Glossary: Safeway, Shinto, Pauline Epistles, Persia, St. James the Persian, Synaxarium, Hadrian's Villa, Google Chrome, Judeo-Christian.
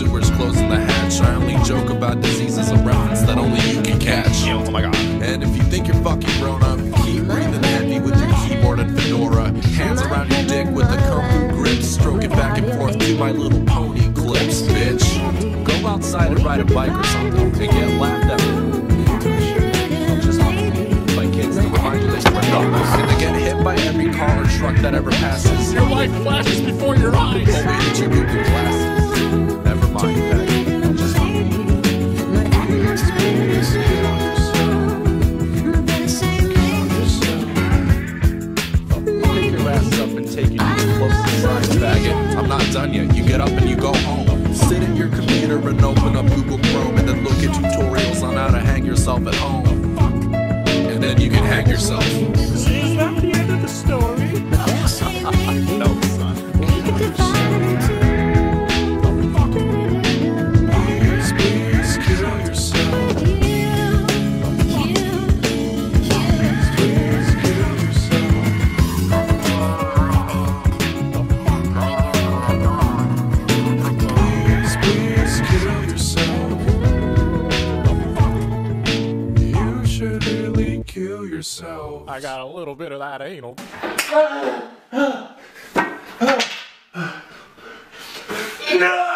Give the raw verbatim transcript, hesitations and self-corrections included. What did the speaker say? sewers closing the hatch. I only joke about diseases of reference that only you can catch. Oh my God. And if you think you're fucking grown up, keep breathing heavy with your keyboard and fedora. Hands around your dick with a kung fu grip, stroking back and forth to My Little Pony clips, bitch. Go outside and ride a bike or something and get laughed at. Truck that ever passes. Your life flashes before your eyes. Oh, wait, did you move your glasses? Never mind that. Just pick your ass up and take you to the closest sign, faggot. I'm not done yet. You get up and you go home. Sit in your computer and open up Google Chrome and then look at tutorials on how to hang yourself at home. And then you can hang yourself. Is that the end of the story? Kill yourself. I got a little bit of that anal. No!